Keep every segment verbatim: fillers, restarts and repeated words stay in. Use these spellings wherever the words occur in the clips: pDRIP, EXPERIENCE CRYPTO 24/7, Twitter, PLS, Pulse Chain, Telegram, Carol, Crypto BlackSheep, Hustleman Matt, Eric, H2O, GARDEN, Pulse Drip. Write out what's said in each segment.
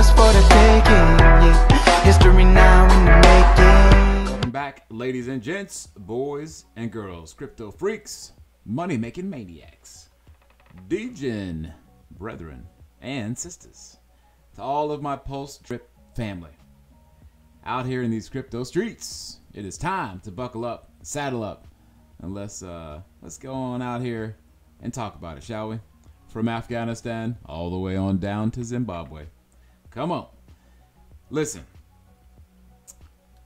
ours for the taking. Yeah. History now in the making. Welcome back, ladies and gents, boys and girls, crypto freaks, money making maniacs, degen brethren and sisters, to all of my Pulse Drip family out here in these crypto streets. It is time to buckle up, saddle up, and let's uh let's go on out here and talk about it, shall we? From Afghanistan all the way on down to Zimbabwe. Come on. Listen.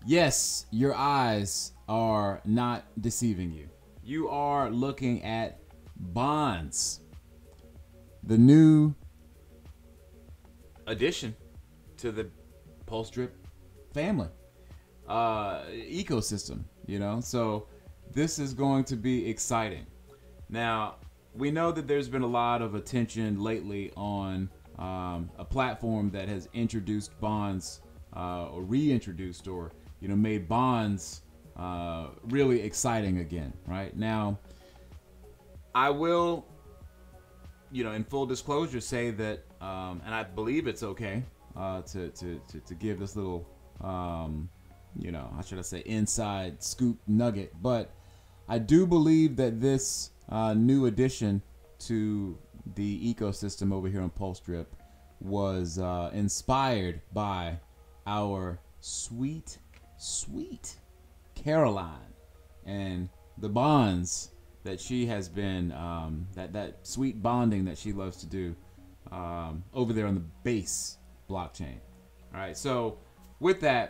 Yes, your eyes are not deceiving you. You are looking at bonds. The new addition to the Pulse Drip family, uh, ecosystem, you know? So this is going to be exciting. Now, we know that there's been a lot of attention lately on um, a platform that has introduced bonds, uh, or reintroduced, or, you know, made bonds uh, really exciting again, right? Now, I will, you know, in full disclosure, say that, um, and I believe it's okay uh, to, to, to, to give this little, um, you know, how should I say, inside scoop nugget, but I do believe that this Uh, new addition to the ecosystem over here on Pulse Drip was uh, inspired by our sweet, sweet Caroline and the bonds that she has been, um, that, that sweet bonding that she loves to do um, over there on the base blockchain. All right, so with that,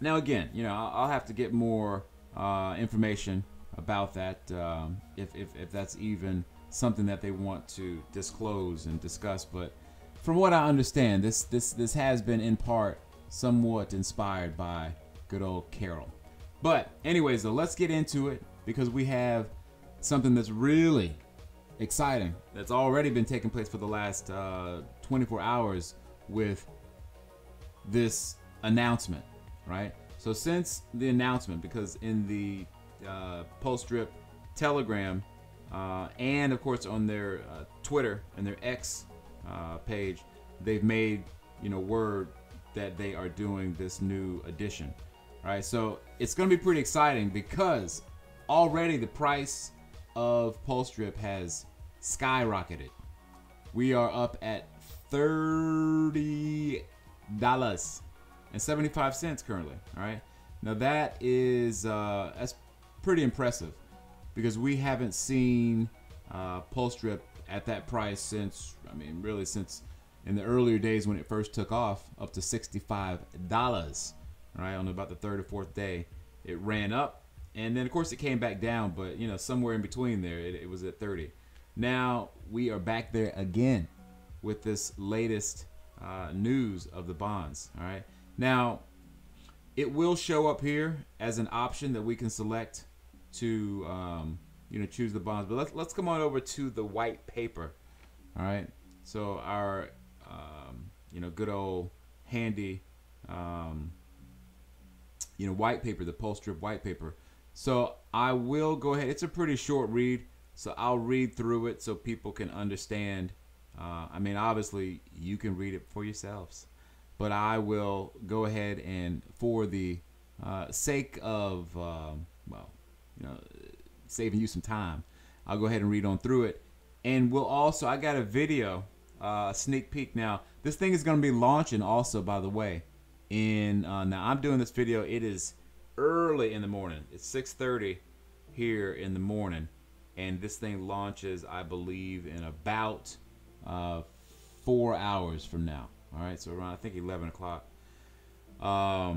now again, you know, I'll have to get more uh, information about that, um, if, if, if that's even something that they want to disclose and discuss. But from what I understand, this this this has been in part somewhat inspired by good old Carol. But anyways, though, let's get into it, because we have something that's really exciting that's already been taking place for the last uh, twenty-four hours with this announcement, right? So since the announcement, because in the Uh, Pulse Drip Telegram, uh, and of course on their uh, Twitter and their X uh, page, they've made, you know, word that they are doing this new edition. All right, so it's going to be pretty exciting, because already the price of Pulse Drip has skyrocketed. We are up at thirty dollars and seventy-five cents currently. All right, now that is uh, that's pretty impressive, because we haven't seen uh, Pulse Drip at that price since, I mean, really since in the earlier days when it first took off up to sixty-five dollars, right? On about the third or fourth day, it ran up, and then of course it came back down, but you know, somewhere in between there, it, it was at thirty. Now we are back there again with this latest uh, news of the bonds, all right? Now, it will show up here as an option that we can select to, um, you know, choose the bonds. But let's, let's come on over to the white paper. All right. So our, um, you know, good old handy, um, you know, white paper, the Pulse Drip white paper. So I will go ahead. It's a pretty short read, so I'll read through it so people can understand. Uh, I mean, obviously you can read it for yourselves, but I will go ahead and, for the uh, sake of, um, well, you know, saving you some time, I'll go ahead and read on through it. And we'll also, I got a video, uh, sneak peek. Now, this thing is gonna be launching also, by the way, in, uh, now I'm doing this video, it is early in the morning. It's six thirty here in the morning. And this thing launches, I believe, in about uh, four hours from now. All right, so around, I think, eleven o'clock um,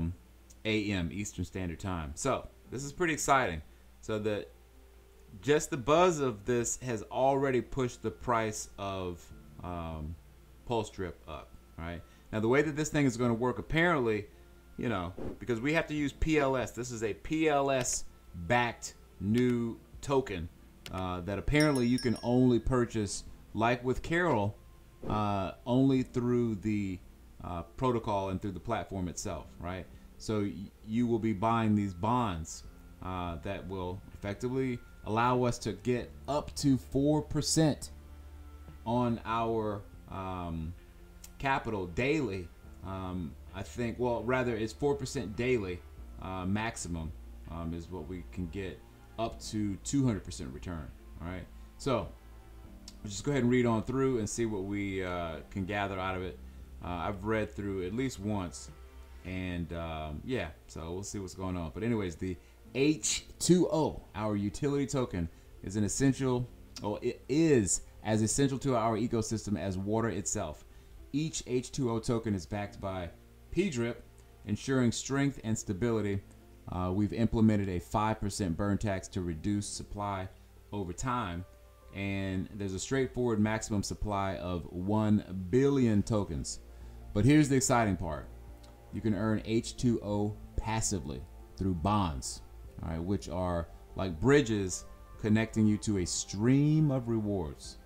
a m Eastern Standard Time. So this is pretty exciting. So that just the buzz of this has already pushed the price of um, Pulse Drip up. All right. Now, the way that this thing is going to work, apparently, you know, because we have to use P L S. This is a P L S-backed new token uh, that apparently you can only purchase, like with Carol, uh only through the uh protocol and through the platform itself, right? So you will be buying these bonds uh that will effectively allow us to get up to four percent on our um capital daily. Um, I think, well, rather it's four percent daily uh, maximum um, is what we can get up to two hundred percent return. All right. So let's just go ahead and read on through and see what we uh, can gather out of it. Uh, I've read through at least once, and um, yeah, so we'll see what's going on. But anyways, the H two O, our utility token, is an essential, or it is as essential to our ecosystem as water itself. Each H two O token is backed by pDRIP, ensuring strength and stability. Uh, we've implemented a five percent burn tax to reduce supply over time, and there's a straightforward maximum supply of one billion tokens. But here's the exciting part. You can earn H two O passively through bonds, all right, which are like bridges connecting you to a stream of rewards.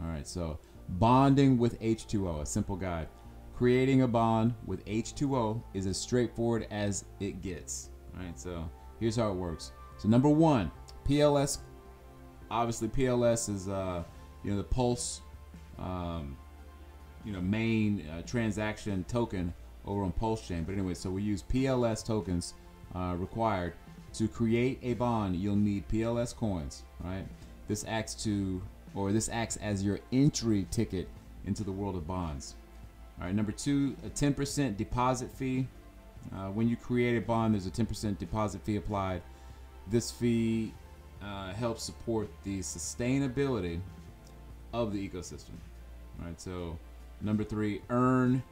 All right, so bonding with H two O, a simple guide. Creating a bond with H two O is as straightforward as it gets. All right, so here's how it works. So number one, P L S. Obviously, P L S is uh, you know, the Pulse, um, you know, main uh, transaction token over on Pulse Chain. But anyway, so we use P L S tokens uh, required to create a bond. You'll need P L S coins. Right. This acts to or this acts as your entry ticket into the world of bonds. All right, number two, a ten percent deposit fee. Uh, when you create a bond, there's a ten percent deposit fee applied. This fee uh, helps support the sustainability of the ecosystem. All right, so number three, earn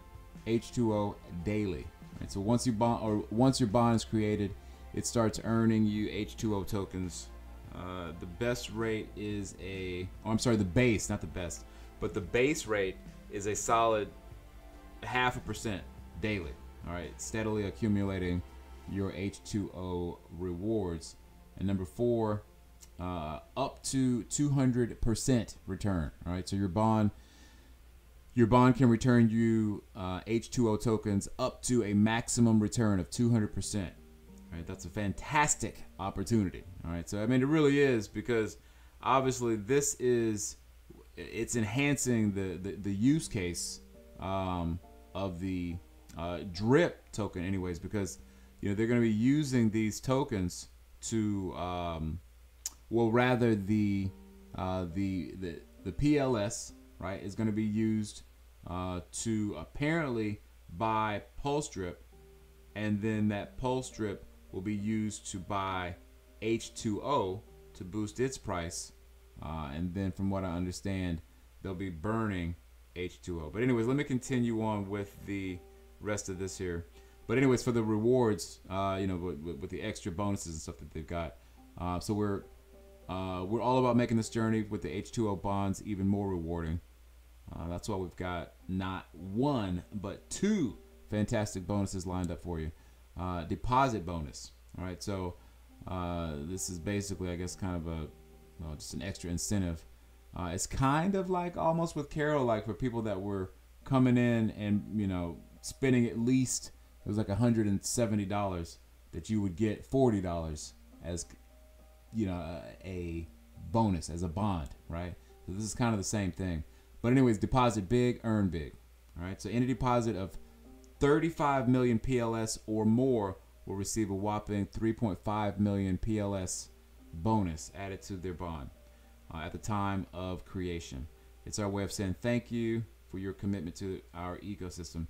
H two O daily. All right, so once you bond or once your bond is created, it starts earning you H two O tokens. Uh, the best rate is a, oh, I'm sorry, the base, not the best, but the base rate is a solid half a percent daily. All right, steadily accumulating your H two O rewards. And number four, uh, up to two hundred percent return. All right, so your bond, your bond can return you uh, H two O tokens up to a maximum return of two hundred percent. Right, that's a fantastic opportunity. All right, so I mean, it really is, because obviously this is, it's enhancing the the, the use case um, of the uh, drip token, anyways, because you know they're going to be using these tokens to, um, well, rather the uh, the the the P L S, right, is going to be used uh, to apparently buy Pulse Drip, and then that Pulse Drip will be used to buy H two O to boost its price. Uh, and then from what I understand, they'll be burning H two O. But anyways, let me continue on with the rest of this here. But anyways, for the rewards, uh, you know, with, with the extra bonuses and stuff that they've got. Uh, so we're, uh, we're all about making this journey with the H two O bonds even more rewarding. Uh, that's why we've got not one, but two fantastic bonuses lined up for you. Uh, deposit bonus. All right, so uh, this is basically, I guess, kind of a well, just an extra incentive. Uh, it's kind of like almost with Carol, like for people that were coming in and you know spending at least it was like one hundred seventy dollars, that you would get forty dollars as you know a bonus as a bond, right? So this is kind of the same thing. But anyways, deposit big, earn big. All right, so any deposit of thirty-five million P L S or more will receive a whopping three point five million P L S bonus added to their bond uh, at the time of creation. It's our way of saying thank you for your commitment to our ecosystem.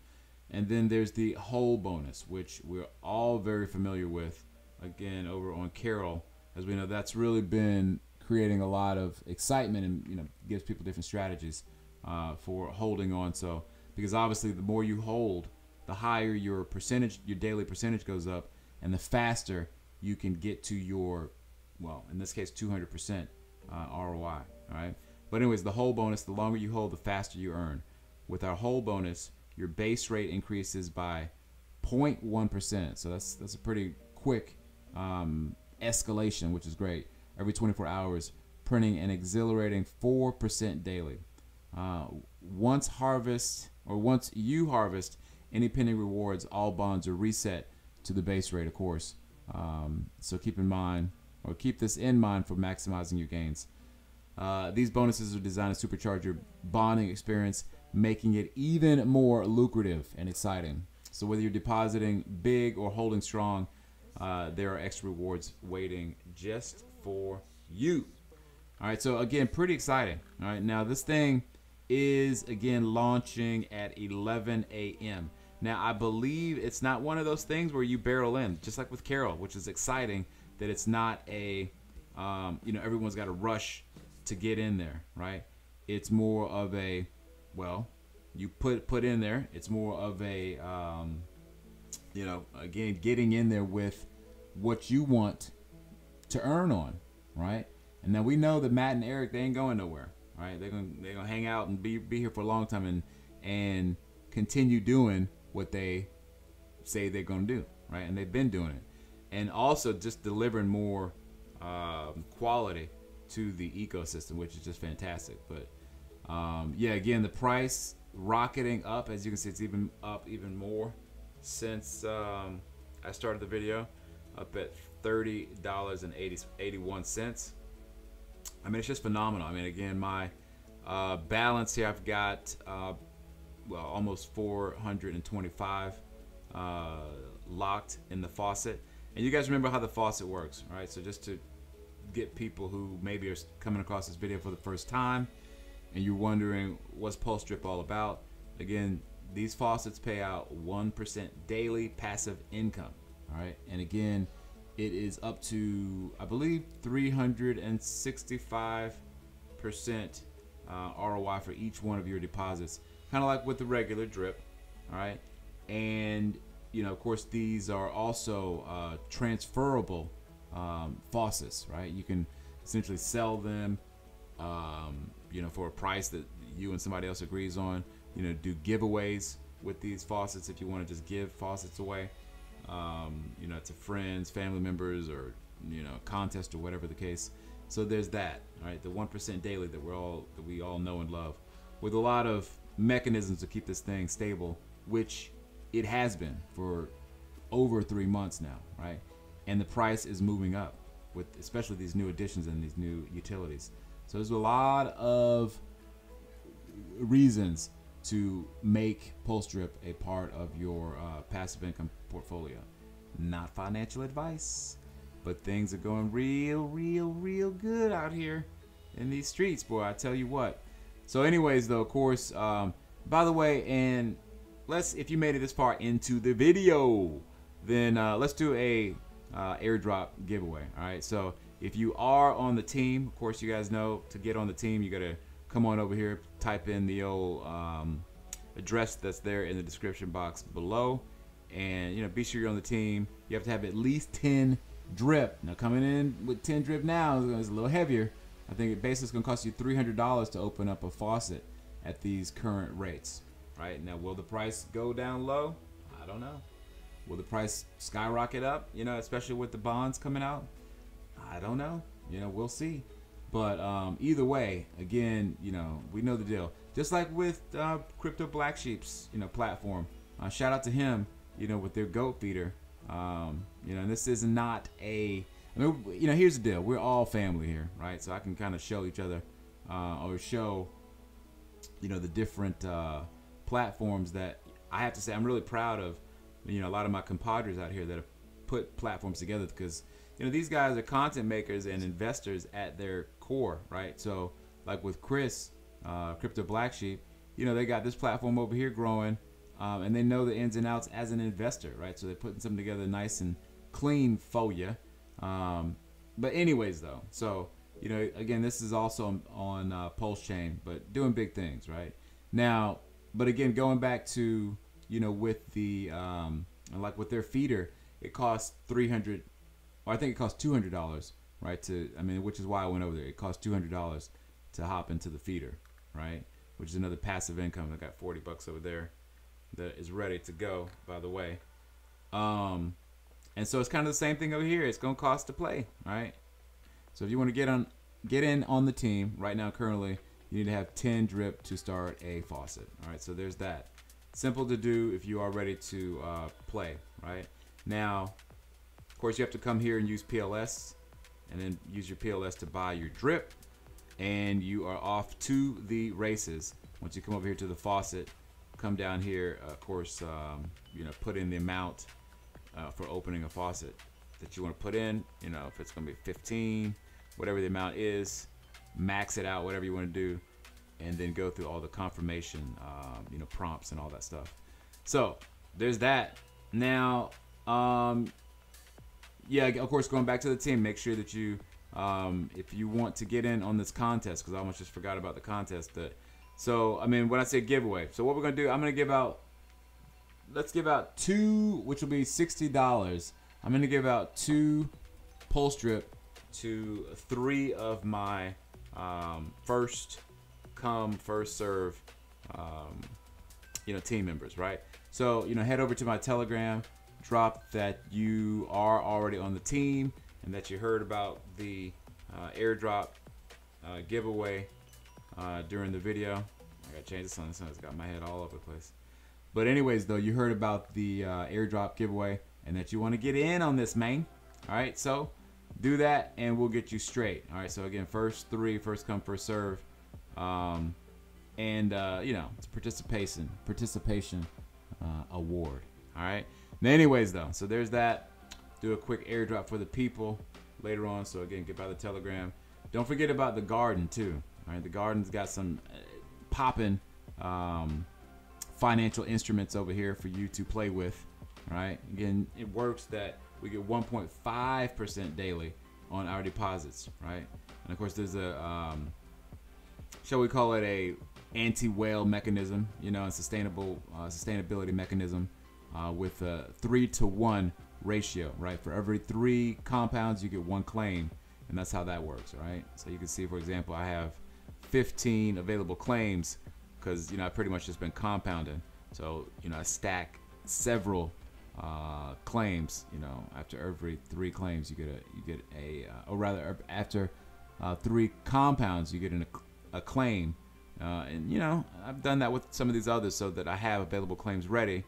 And then there's the whole bonus, which we're all very familiar with, again, over on Carol. As we know, that's really been creating a lot of excitement and you know gives people different strategies uh, for holding on. So because obviously the more you hold, the higher your percentage, your daily percentage goes up, and the faster you can get to your, well, in this case, two hundred percent uh, R O I, all right? But anyways, the whole bonus, the longer you hold, the faster you earn. With our whole bonus, your base rate increases by zero point one percent. So that's, that's a pretty quick um, escalation, which is great. Every twenty-four hours, printing an exhilarating four percent daily. Uh, once harvest, or once you harvest, any pending rewards, all bonds are reset to the base rate, of course. Um, so keep in mind, or keep this in mind for maximizing your gains. Uh, these bonuses are designed to supercharge your bonding experience, making it even more lucrative and exciting. So whether you're depositing big or holding strong, uh, there are extra rewards waiting just for you. All right, so again, pretty exciting. All right, now this thing is again launching at eleven A M Now I believe it's not one of those things where you barrel in, just like with Carol, which is exciting that it's not a, um, you know, everyone's got to rush to get in there, right? It's more of a, well, you put put in there. It's more of a, um, you know, again, getting in there with what you want to earn on, right? And now we know that Matt and Eric, they ain't going nowhere, right? They're gonna they're gonna hang out and be be here for a long time and and continue doing what they say they're gonna do, right? And they've been doing it, and also just delivering more um, quality to the ecosystem, which is just fantastic. But um, yeah, again, the price rocketing up, as you can see, it's even up even more since um, I started the video, up at thirty dollars and eighty-one cents. I mean, it's just phenomenal. I mean, again, my uh, balance here, I've got uh, well, almost four hundred twenty-five uh, locked in the faucet. And you guys remember how the faucet works, right? So just to get people who maybe are coming across this video for the first time and you're wondering what's Pulse Drip all about, again, these faucets pay out one percent daily passive income, all right? And again, it is up to, I believe, three hundred sixty-five percent uh, R O I for each one of your deposits, kind of like with the regular drip, all right? And, you know, of course, these are also uh, transferable um, faucets, right? You can essentially sell them, um, you know, for a price that you and somebody else agrees on, you know, do giveaways with these faucets if you want to just give faucets away. Um, you know, to friends, family members, or, you know, contest or whatever the case. So there's that, all right? The one percent daily that we're all, that we all know and love, with a lot of mechanisms to keep this thing stable, which it has been for over three months now, right? And the price is moving up with especially these new additions and these new utilities. So there's a lot of reasons to make Pulse Drip a part of your uh, passive income portfolio. Not financial advice, but things are going real, real, real good out here in these streets, boy, I tell you what. So anyways, though, of course, um, by the way, and let's, if you made it this far into the video, then uh, let's do a uh, airdrop giveaway, all right? So if you are on the team, of course, you guys know to get on the team, you gotta come on over here, type in the old um, address that's there in the description box below, and you know, be sure you're on the team. You have to have at least ten drip. Now coming in with ten drip now is a little heavier. I think it basically is gonna cost you three hundred dollars to open up a faucet at these current rates, right? Now, will the price go down low? I don't know. Will the price skyrocket up, you know, especially with the bonds coming out? I don't know, you know, we'll see. But um, either way, again, you know, we know the deal. Just like with uh, Crypto BlackSheep's, you know, platform. Uh, shout out to him, you know, with their goat feeder. Um, you know, and this is not a, I mean, you know, here's the deal. We're all family here, right? So I can kind of show each other uh, or show, you know, the different uh, platforms that I have to say I'm really proud of. You know, a lot of my compadres out here that have put platforms together, because, you know, these guys are content makers and investors at their core, right? So like with Chris, uh, Crypto BlackSheep, you know, they got this platform over here growing, um, and they know the ins and outs as an investor, right? So they're putting something together nice and clean for you. Um, but anyways, though, so, you know, again, this is also on uh, Pulse Chain, but doing big things right now. But again, going back to, you know, with the, um, like with their feeder, it costs three hundred dollars. Well, I think it costs two hundred dollars, right? To, I mean, which is why I went over there. It costs two hundred dollars to hop into the feeder, right? Which is another passive income. I got forty bucks over there that is ready to go, by the way. Um, and so it's kind of the same thing over here. It's going to cost to play, right? So if you want to get on, get in on the team right now, currently, you need to have ten drip to start a faucet. All right, so there's that. Simple to do if you are ready to uh, play, right? Now, of course, you have to come here and use P L S, and then use your P L S to buy your drip. and you are off to the races. Once you come over here to the faucet, come down here, of course, um, you know, put in the amount uh, for opening a faucet that you want to put in. You know, if it's going to be fifteen, whatever the amount is, max it out, whatever you want to do, and then go through all the confirmation, um, you know, prompts and all that stuff. So there's that. Now, um, yeah, of course, going back to the team, make sure that you, um, if you want to get in on this contest, because I almost just forgot about the contest. That, so, I mean, when I say giveaway, so what we're going to do, I'm going to give out, let's give out two, which will be sixty dollars. I'm going to give out two Pulse Drip to three of my um, first come, first serve, um, you know, team members, right? So, you know, head over to my Telegram, drop that you are already on the team and that you heard about the uh, airdrop uh, giveaway uh, during the video. I gotta change this on this one, it's got my head all over the place. But anyways, though, you heard about the uh, airdrop giveaway and that you wanna get in on this, man. All right, so do that and we'll get you straight. All right, so again, first three, first come, first serve. Um, and, uh, you know, it's participation, participation uh, award. All right. Now, anyways, though, so there's that. Do a quick airdrop for the people later on. So, again, get by the Telegram. Don't forget about the Garden, too. All right. The Garden's got some uh, popping um, financial instruments over here for you to play with. All right. Again, it works that we get one point five percent daily on our deposits. Right. And, of course, there's a... Um, shall we call it a anti-whale mechanism, you know, a sustainable uh, sustainability mechanism uh, with a three to one ratio, right? For every three compounds, you get one claim, and that's how that works, right? So you can see, for example, I have fifteen available claims because, you know, I've pretty much just been compounding. So, you know, I stack several uh, claims, you know, after every three claims, you get a, you get a, uh, or rather after uh, three compounds, you get an a claim, uh, and you know, I've done that with some of these others so that I have available claims ready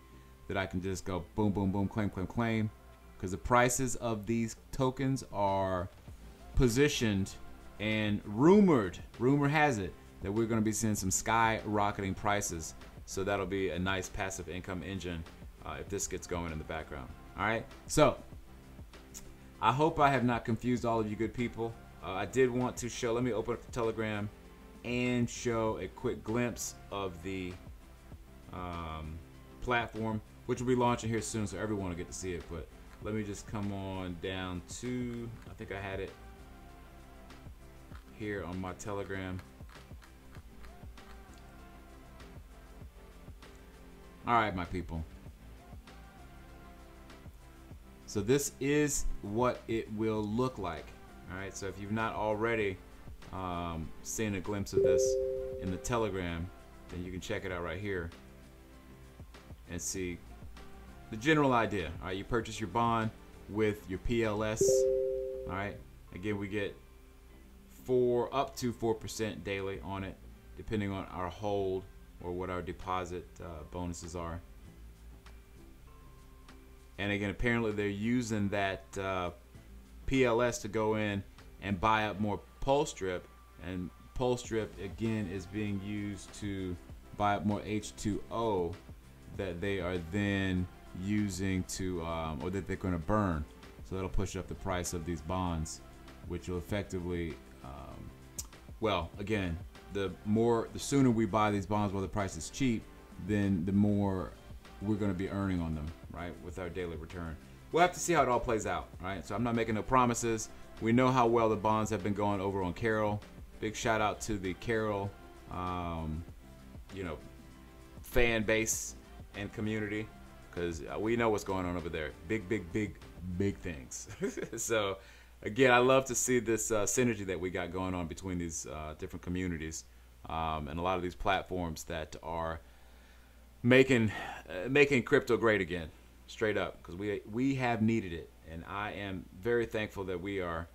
that I can just go boom, boom, boom, claim, claim, claim, because the prices of these tokens are positioned and rumored, rumor has it that we're going to be seeing some skyrocketing prices. So that'll be a nice passive income engine uh, if this gets going in the background. All right. So I hope I have not confused all of you good people. Uh, I did want to show, let me open up the Telegram and show a quick glimpse of the um, platform, which will be launching here soon, so everyone will get to see it. But let me just come on down to, I think I had it here on my Telegram. All right, my people. So this is what it will look like. All right, so if you've not already Um, seeing a glimpse of this in the Telegram, then you can check it out right here and see the general idea. All right, you purchase your bond with your P L S. All right, again, we get four up to four percent daily on it, depending on our hold or what our deposit uh, bonuses are. And again, apparently they're using that uh, P L S to go in and buy up more Pulse Drip, and Pulse Drip again is being used to buy up more H two O that they are then using to um, or that they're going to burn, so that'll push up the price of these bonds, which will effectively um, well, again, the more the sooner we buy these bonds while the price is cheap, then the more we're going to be earning on them, right, with our daily return. We'll have to see how it all plays out, right? So I'm not making no promises. We know how well the bonds have been going over on Carol. Big shout out to the Carol, um, you know, fan base and community, because we know what's going on over there. Big, big, big, big things. So, again, I love to see this uh, synergy that we got going on between these uh, different communities um, and a lot of these platforms that are making uh, making crypto great again, straight up, because we we have needed it. And I am very thankful that we are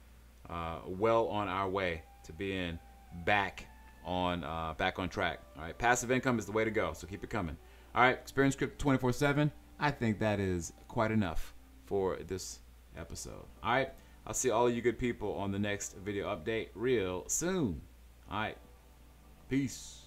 uh, well on our way to being back on uh, back on track. All right, passive income is the way to go, so keep it coming. All right, Experience Crypto twenty-four seven. I think that is quite enough for this episode. All right, I'll see all of you good people on the next video update real soon. All right. Peace.